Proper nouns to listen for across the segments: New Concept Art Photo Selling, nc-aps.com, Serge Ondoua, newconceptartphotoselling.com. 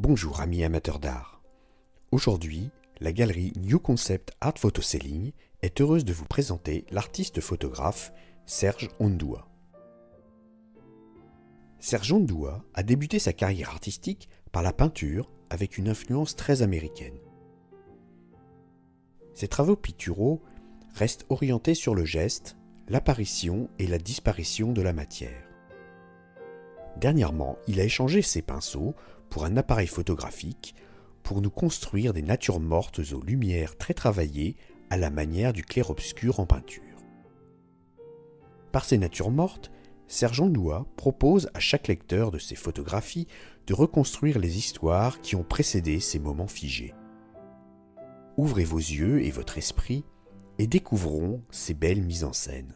Bonjour amis amateurs d'art. Aujourd'hui, la galerie New Concept Art Photo Selling est heureuse de vous présenter l'artiste photographe Serge Ondoua. Serge Ondoua a débuté sa carrière artistique par la peinture avec une influence très américaine. Ses travaux picturaux restent orientés sur le geste, l'apparition et la disparition de la matière. Dernièrement, il a échangé ses pinceaux pour un appareil photographique pour nous construire des natures mortes aux lumières très travaillées à la manière du clair-obscur en peinture. Par ces natures mortes, Serge Ondoua propose à chaque lecteur de ses photographies de reconstruire les histoires qui ont précédé ces moments figés. Ouvrez vos yeux et votre esprit et découvrons ces belles mises en scène.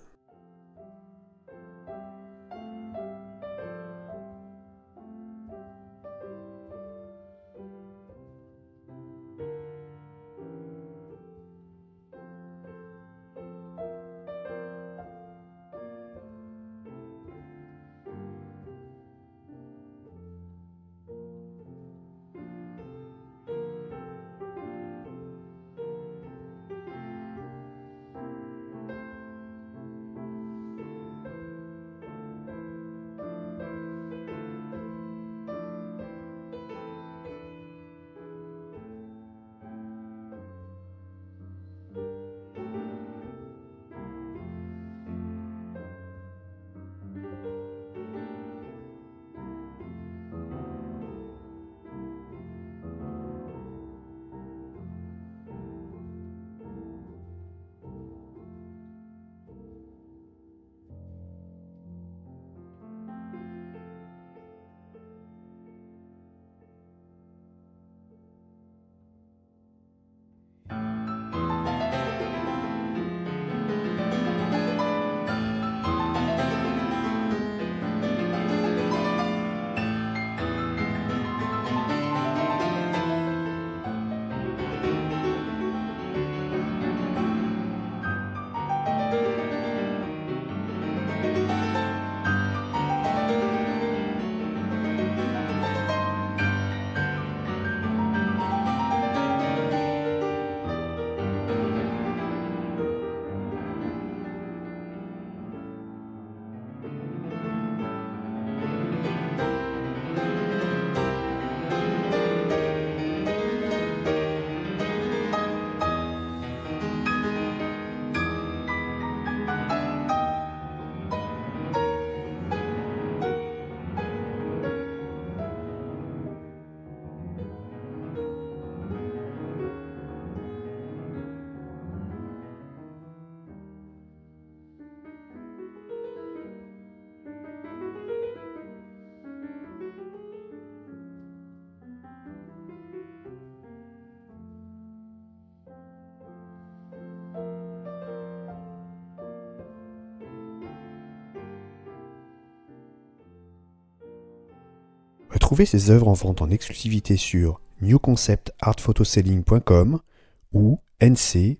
Trouvez ses œuvres en vente en exclusivité sur newconceptartphotoselling.com ou nc-aps.com.